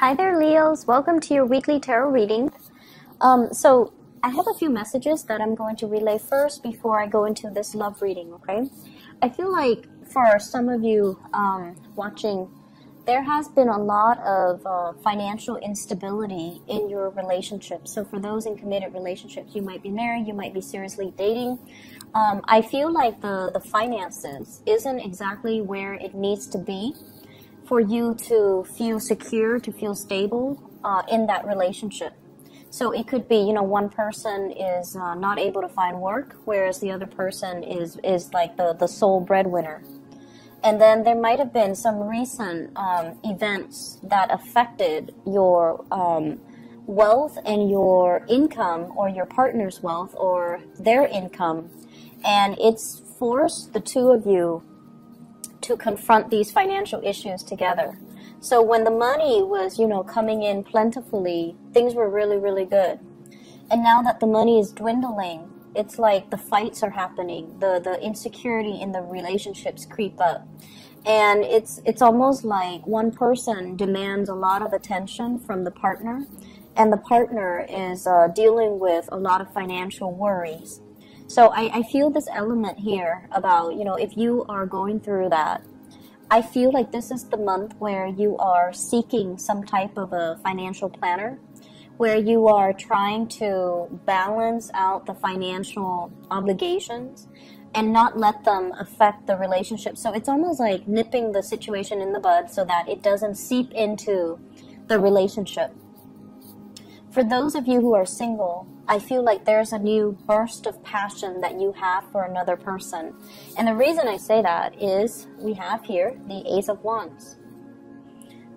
Hi there, Leos. Welcome to your weekly tarot reading. So I have a few messages that I'm going to relay first before I go into this love reading, okay? I feel like for some of you watching, there has been a lot of financial instability in your relationship. So for those in committed relationships, you might be married, you might be seriously dating. I feel like the finances isn't exactly where it needs to be for you to feel secure, to feel stable in that relationship. So it could be, you know, one person is not able to find work, whereas the other person is like the sole breadwinner. And then there might have been some recent events that affected your wealth and your income, or your partner's wealth or their income. And it's forced the two of you to confront these financial issues together. So when the money was, you know, coming in plentifully, things were really, really good. And now that the money is dwindling, it's like the fights are happening. The insecurity in the relationships creep up. And it's almost like one person demands a lot of attention from the partner, and the partner is dealing with a lot of financial worries. So I feel this element here about, you know, if you are going through that, I feel like this is the month where you are seeking some type of a financial planner, where you are trying to balance out the financial obligations and not let them affect the relationship. So it's almost like nipping the situation in the bud so that it doesn't seep into the relationship. For those of you who are single, I feel like there's a new burst of passion that you have for another person. And the reason I say that is we have here the Ace of Wands.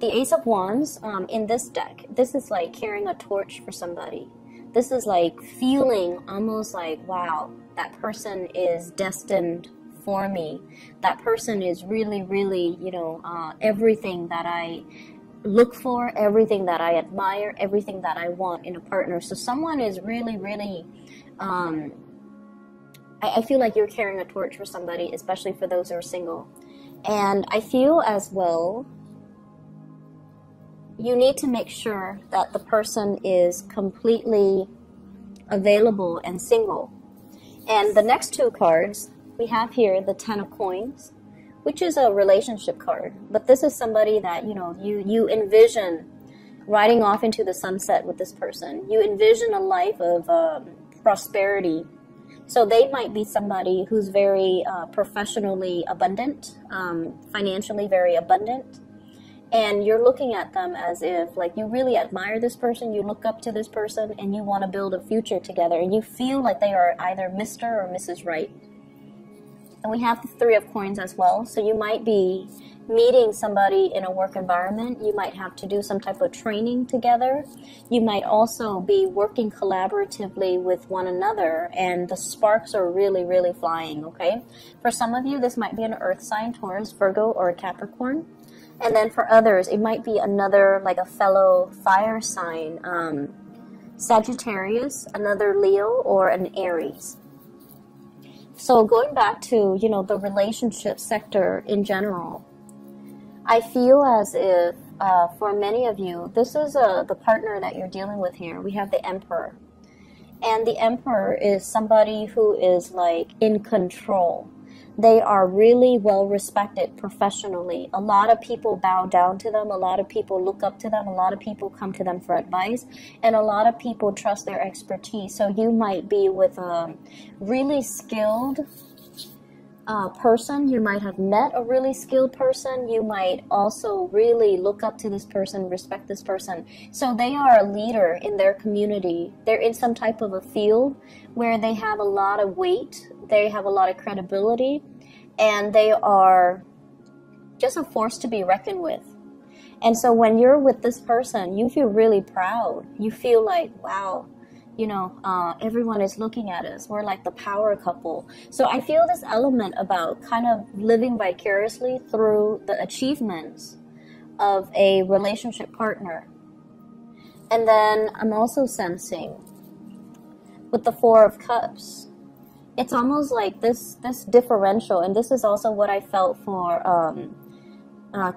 The Ace of Wands in this deck, this is like carrying a torch for somebody. This is like feeling almost like, wow, that person is destined for me. That person is really, really, you know, everything that I look for, everything that I admire, everything that I want in a partner. So someone is really, really, I feel like you're carrying a torch for somebody, especially for those who are single. And I feel as well, you need to make sure that the person is completely available and single. And the next two cards, we have here the Ten of Coins, which is a relationship card, but this is somebody that, you know, you envision riding off into the sunset with this person. You envision a life of prosperity. So they might be somebody who's very professionally abundant, financially very abundant, and you're looking at them as if, like, you really admire this person, you look up to this person, and you want to build a future together, and you feel like they are either Mr. or Mrs. Right. And we have the Three of Coins as well. So you might be meeting somebody in a work environment. You might have to do some type of training together. You might also be working collaboratively with one another, and the sparks are really, really flying, okay? For some of you, this might be an earth sign, Taurus, Virgo, or a Capricorn. And then for others, it might be another, like a fellow fire sign, Sagittarius, another Leo, or an Aries. So going back to, you know, the relationship sector in general, I feel as if for many of you, this is the partner that you're dealing with here. We have the Emperor. And the Emperor is somebody who is like in control. They are really well respected professionally. A lot of people bow down to them. A lot of people look up to them. A lot of people come to them for advice. And a lot of people trust their expertise. So you might be with a really skilled person. You might have met a really skilled person. You might also really look up to this person, respect this person. So they are a leader in their community. They're in some type of a field where they have a lot of weight. They have a lot of credibility, and they are just a force to be reckoned with. And so when you're with this person, you feel really proud. You feel like, wow, you know, everyone is looking at us. We're like the power couple. So I feel this element about kind of living vicariously through the achievements of a relationship partner. And then I'm also sensing with the Four of Cups, it's almost like this differential, and this is also what I felt for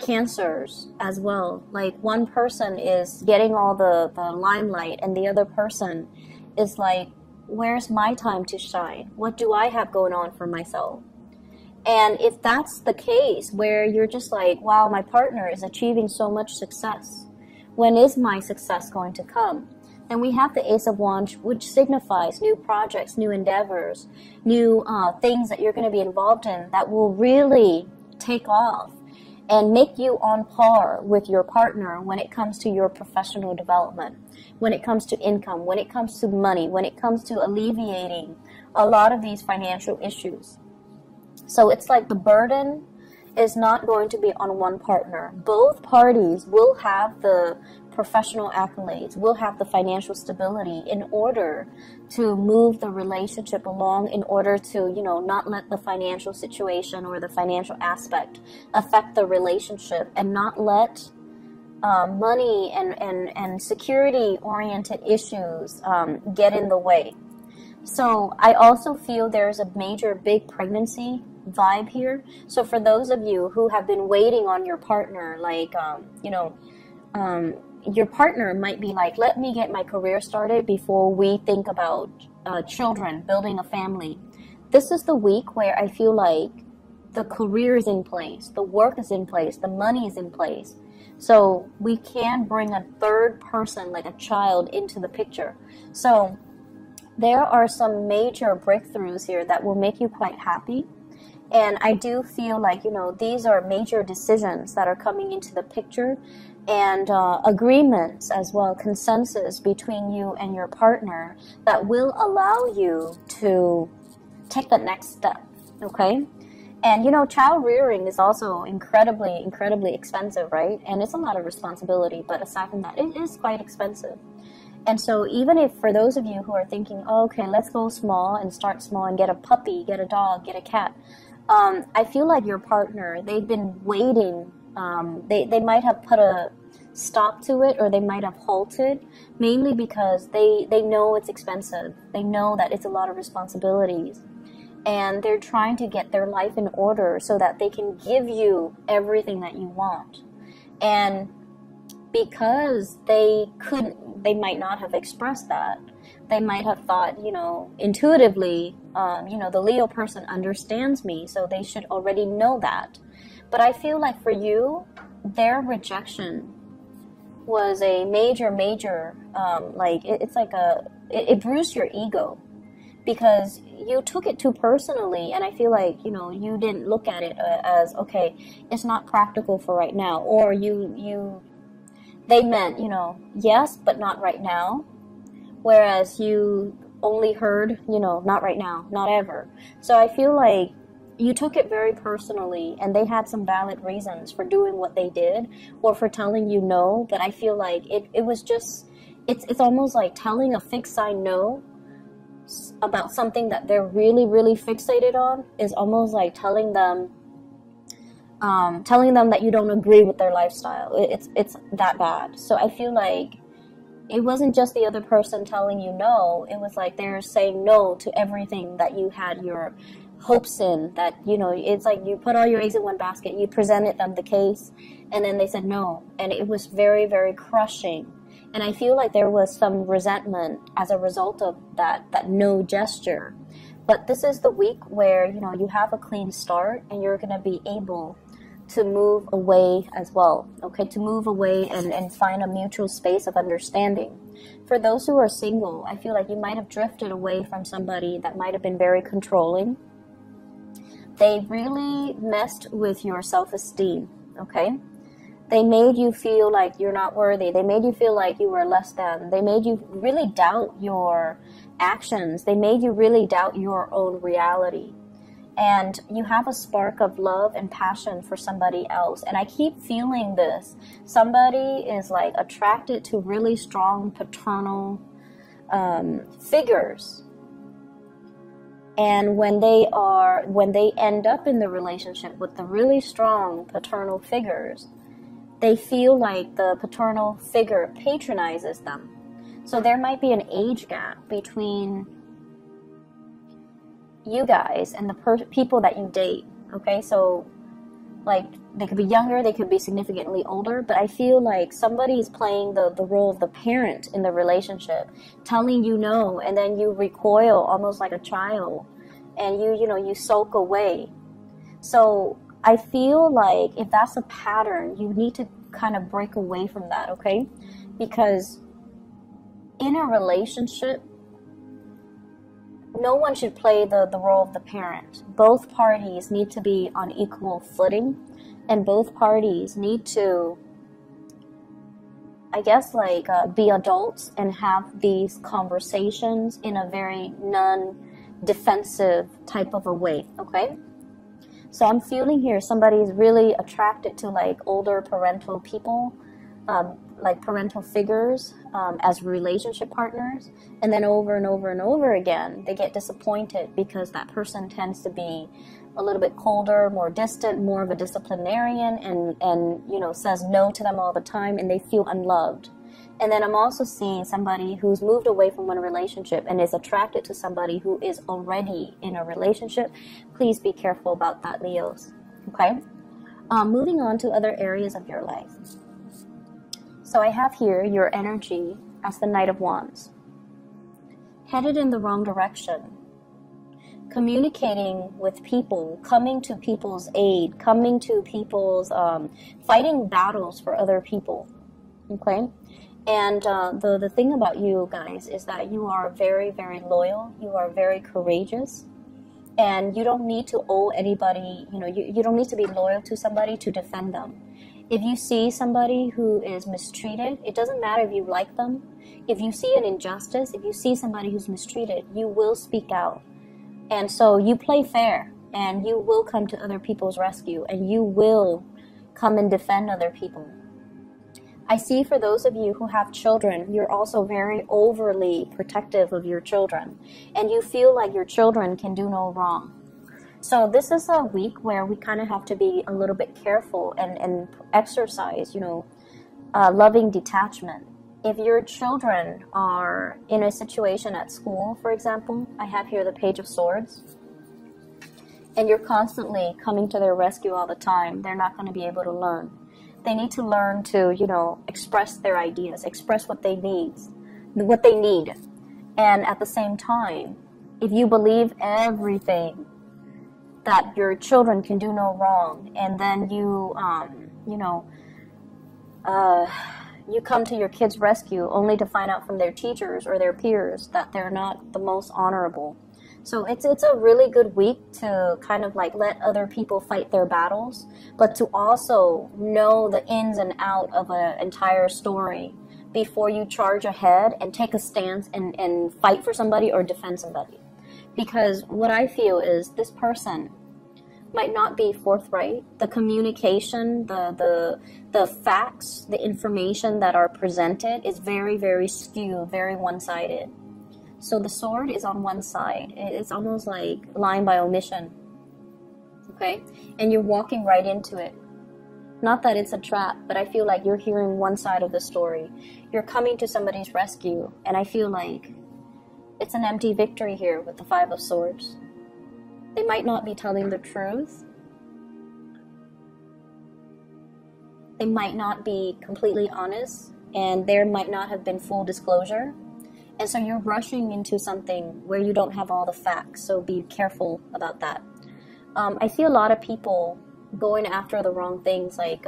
Cancers as well. Like one person is getting all the limelight and the other person is like, where's my time to shine? What do I have going on for myself? And if that's the case where you're just like, wow, my partner is achieving so much success, when is my success going to come? And we have the Ace of Wands, which signifies new projects, new endeavors, new things that you're going to be involved in that will really take off and make you on par with your partner when it comes to your professional development, when it comes to income, when it comes to money, when it comes to alleviating a lot of these financial issues. So it's like the burden is not going to be on one partner. Both parties will have the professional accolades, will have the financial stability in order to move the relationship along, in order to, you know, not let the financial situation or the financial aspect affect the relationship, and not let money and security-oriented issues get in the way. So I also feel there's a major big pregnancy vibe here. So for those of you who have been waiting on your partner, like, your partner might be like, let me get my career started before we think about children, building a family. This is the week where I feel like the career is in place, the work is in place, the money is in place. So we can bring a third person, like a child, into the picture. So there are some major breakthroughs here that will make you quite happy. And I do feel like, you know, these are major decisions that are coming into the picture, and agreements as well, consensus between you and your partner that will allow you to take the next step, okay? And, you know, child rearing is also incredibly, incredibly expensive, right? And it's a lot of responsibility, but aside from that, it is quite expensive. And so even if for those of you who are thinking, oh, okay, let's go small and start small and get a puppy, get a dog, get a cat, I feel like your partner, they've been waiting. They might have put a stop to it, or they might have halted, mainly because they know it's expensive. They know that it's a lot of responsibilities, and they're trying to get their life in order so that they can give you everything that you want. And because they couldn't, they might not have expressed that. They might have thought, you know, intuitively, you know, the Leo person understands me, so they should already know that. But I feel like for you, their rejection was a major, major, like, it bruised your ego, because you took it too personally. And I feel like, you know, you didn't look at it as, okay, it's not practical for right now. Or they meant, you know, yes, but not right now. Whereas you only heard, you know, not right now, not ever. So I feel like you took it very personally, and they had some valid reasons for doing what they did or for telling you no. But I feel like it was just, it's almost like telling a fixed sign no about something that they're really, really fixated on is almost like telling them that you don't agree with their lifestyle. It's that bad. So I feel like it wasn't just the other person telling you no. It was like they're saying no to everything that you had your hopes in, that, you know, it's like you put all your eggs in one basket, you presented them the case, and then they said no. And it was very, very crushing. And I feel like there was some resentment as a result of that no gesture. But this is the week where, you know, you have a clean start, and you're going to be able to move away as well, okay? To move away and find a mutual space of understanding. For those who are single, I feel like you might have drifted away from somebody that might have been very controlling. They really messed with your self-esteem, okay? They made you feel like you're not worthy. They made you feel like you were less than. They made you really doubt your actions. They made you really doubt your own reality. And you have a spark of love and passion for somebody else. And I keep feeling this. Somebody is like attracted to really strong paternal figures. And when they end up in the relationship with the really strong paternal figures, they feel like the paternal figure patronizes them. So there might be an age gap between you guys and the people that you date, okay? So like They could be younger, they could be significantly older, but I feel like somebody is playing the role of the parent in the relationship, telling you no, and then you recoil almost like a child, and you soak away. So I feel like if that's a pattern, you need to kind of break away from that, okay? Because in a relationship, no one should play the role of the parent. Both parties need to be on equal footing, and both parties need to, I guess, like be adults and have these conversations in a very non-defensive type of a way, okay? So I'm feeling here somebody's really attracted to like older parental people, like parental figures as relationship partners, and then over and over and over again they get disappointed because that person tends to be a little bit colder, more distant, more of a disciplinarian, and says no to them all the time, and they feel unloved. And then I'm also seeing somebody who's moved away from one relationship and is attracted to somebody who is already in a relationship. Please be careful about that, Leos, okay? Moving on to other areas of your life. So I have here your energy as the Knight of Wands. Headed in the wrong direction. Communicating with people, coming to people's aid, coming to people's, fighting battles for other people, okay? And the thing about you guys is that you are very, very loyal, you are very courageous, and you don't need to owe anybody, you don't need to be loyal to somebody to defend them. If you see somebody who is mistreated, it doesn't matter if you like them. If you see an injustice, if you see somebody who's mistreated, you will speak out. And so you play fair, and you will come to other people's rescue, and you will come and defend other people. I see for those of you who have children, you're also very overly protective of your children, and you feel like your children can do no wrong. So this is a week where we kind of have to be a little bit careful and exercise, loving detachment. If your children are in a situation at school, for example, I have here the Page of Swords, and you're constantly coming to their rescue all the time, they're not going to be able to learn. They need to learn to, express their ideas, express what they need. And at the same time, if you believe everything, that your children can do no wrong, and then you come to your kids' rescue only to find out from their teachers or their peers that they're not the most honorable. So it's a really good week to kind of like let other people fight their battles, but to also know the ins and out of an entire story before you charge ahead and take a stance and fight for somebody or defend somebody. Because what I feel is this person might not be forthright. The communication, the facts, the information that are presented is very, very skewed, very one-sided. So the sword is on one side. It's almost like lying by omission, okay? And you're walking right into it. Not that it's a trap, but I feel like you're hearing one side of the story. You're coming to somebody's rescue, and I feel like it's an empty victory here with the Five of Swords. They might not be telling the truth. They might not be completely honest, and there might not have been full disclosure. And so you're rushing into something where you don't have all the facts, so be careful about that. I see a lot of people going after the wrong things, like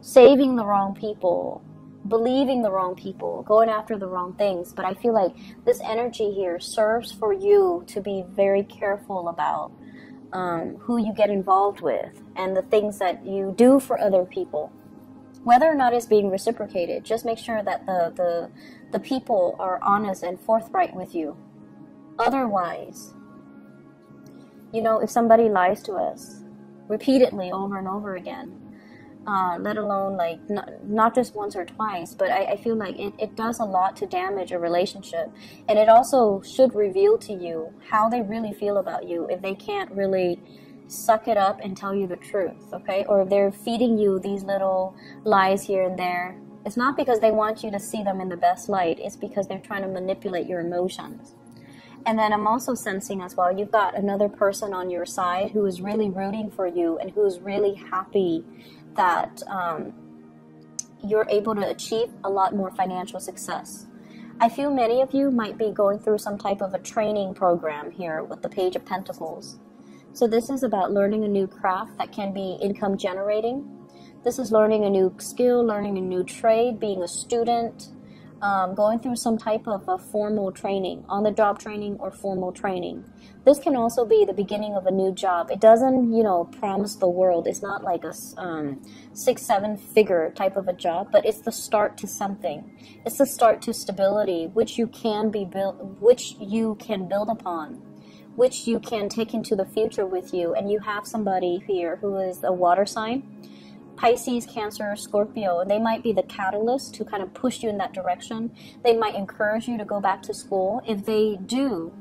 saving the wrong people, believing the wrong people, going after the wrong things. But I feel like this energy here serves for you to be very careful about who you get involved with and the things that you do for other people. Whether or not it's being reciprocated, just make sure that the people are honest and forthright with you. Otherwise, if somebody lies to us repeatedly over and over again, let alone like not just once or twice, but I feel like it does a lot to damage a relationship. And it also should reveal to you how they really feel about you if they can't really suck it up and tell you the truth, okay? Or if they're feeding you these little lies here and there, it's not because they want you to see them in the best light, it's because they're trying to manipulate your emotions. And then I'm also sensing as well, you've got another person on your side who is really rooting for you and who's really happy that you're able to achieve a lot more financial success. I feel many of you might be going through some type of a training program here with the Page of Pentacles. So this is about learning a new craft that can be income generating. This is learning a new skill, learning a new trade, being a student, going through some type of a formal training, on-the-job training or formal training. This can also be the beginning of a new job. It doesn't, you know, promise the world. It's not like a 6-7 figure type of a job, but it's the start to something. It's the start to stability, which you can build upon, which you can take into the future with you. And you have somebody here who is a water sign, Pisces, Cancer, Scorpio, and they might be the catalyst to kind of push you in that direction. They might encourage you to go back to school. If they do,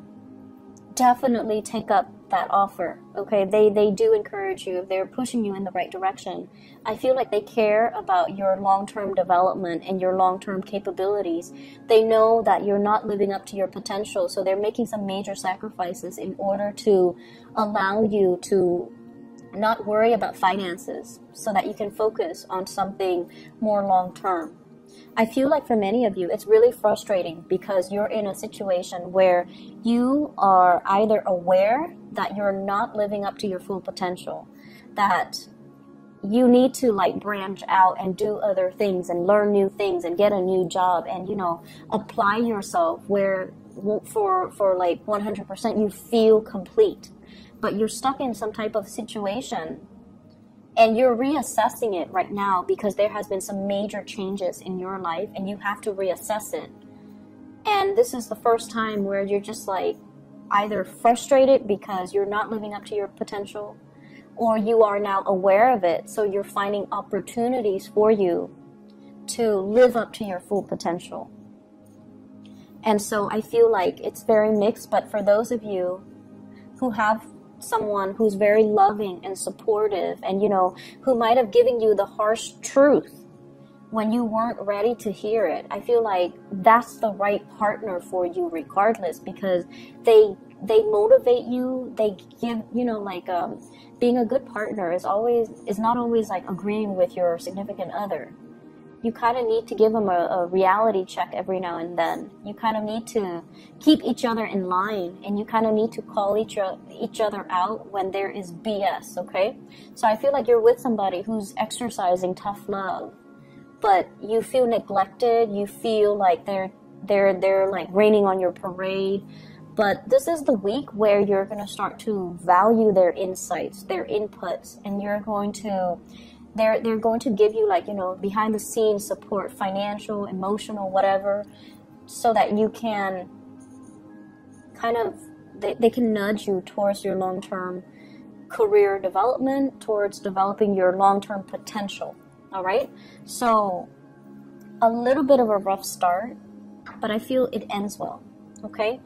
definitely take up that offer, okay? They do encourage you if they're pushing you in the right direction. I feel like they care about your long-term development and your long-term capabilities. They know that you're not living up to your potential, so they're making some major sacrifices in order to allow you to not worry about finances so that you can focus on something more long-term. I feel like for many of you, it's really frustrating because you're in a situation where you are either aware that you're not living up to your full potential, that you need to like branch out and do other things and learn new things and get a new job and, you know, apply yourself where for like 100% you feel complete. But you're stuck in some type of situation and you're reassessing it right now because there has been some major changes in your life and you have to reassess it. And this is the first time where you're just like either frustrated because you're not living up to your potential, or you are now aware of it, so you're finding opportunities for you to live up to your full potential. And so I feel like it's very mixed, but for those of you who have someone who's very loving and supportive and, you know, who might have given you the harsh truth when you weren't ready to hear it, I feel like that's the right partner for you regardless, because they motivate you. They give, you know, like being a good partner is not always like agreeing with your significant other. You kind of need to give them a reality check every now and then. You kind of need to keep each other in line, and you kind of need to call each other out when there is BS, okay? So I feel like you're with somebody who's exercising tough love, but you feel neglected. You feel like they're like raining on your parade. But this is the week where you're going to start to value their insights, their inputs, and you're going to... They're going to give you, like, you know, behind the scenes support, financial, emotional, whatever, so that you can kind of, they can nudge you towards your long-term career development, towards developing your long-term potential, all right? So a little bit of a rough start, but I feel it ends well, okay?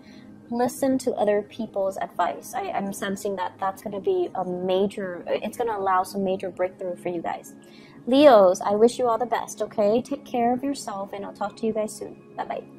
Listen to other people's advice. I'm sensing that that's going to be a major, it's going to allow some major breakthrough for you guys. Leos, I wish you all the best, okay? Take care of yourself, and I'll talk to you guys soon. Bye-bye.